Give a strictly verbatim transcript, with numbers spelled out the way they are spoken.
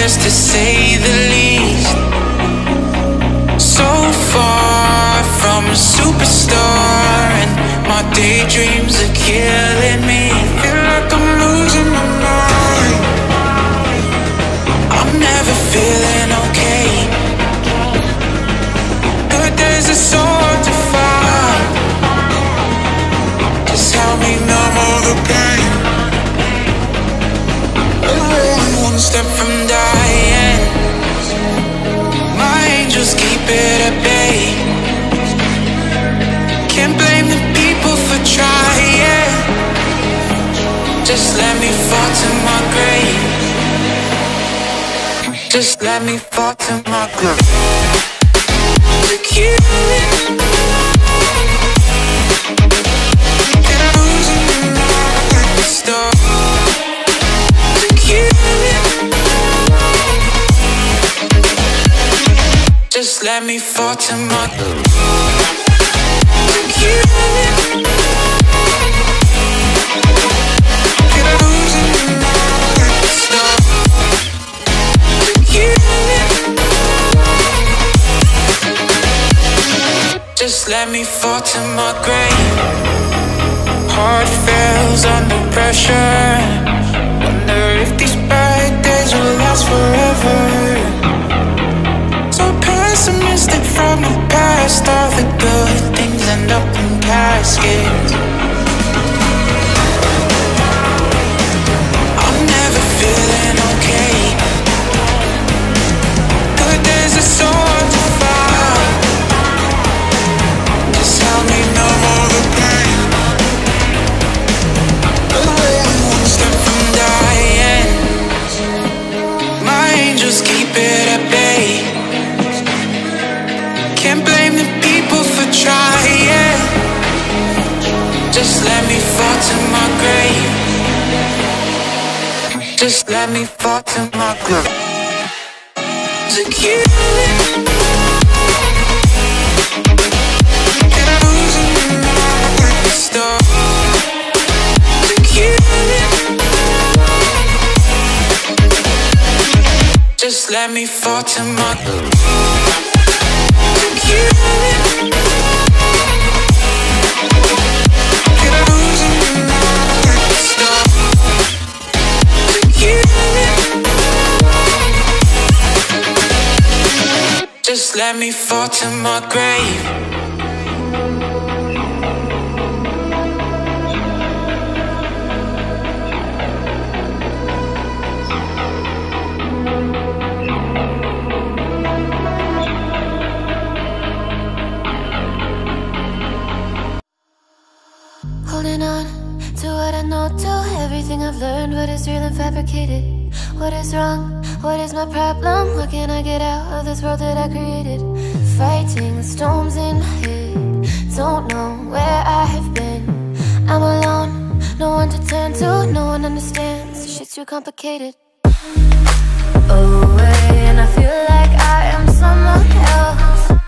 years, to say the least. So far from a superstar, and my daydreams are killing me. Feel like I'm losing my mind. I'm never feeling okay. Good days are so hard to find. Just help me numb all the pain. Step from dying, my angels keep it at bay. Can't blame the people for trying. Just let me fall to my grave. Just let me fall to my grave. Look you in the night, and I'm losing my mind like the stars. Just let me fall to my grave. Just let me fall to my grave. Heart fails under pressure. Wonder if these bad days will last forever. Pessimistic from the past, all the good things end up in caskets. I'm never feeling okay. Good days are so hard to find. Just help me numb all the pain. One step from dying, my angels keep it at bay. Can't blame the people for trying. Just let me fall to my grave. Just let me fall to my grave. Look you in the night, and I'm losing my mind like the stars. Look you in the night, just let me fall to my grave. You and I'm losing my mind like the stars. You and just let me fall to my grave. I've learned what is real and fabricated. What is wrong? What is my problem? How can I get out of this world that I created? Fighting the storms in my head, don't know where I have been. I'm alone, no one to turn to, no one understands. This shit's too complicated. Away, and I feel like I am someone else.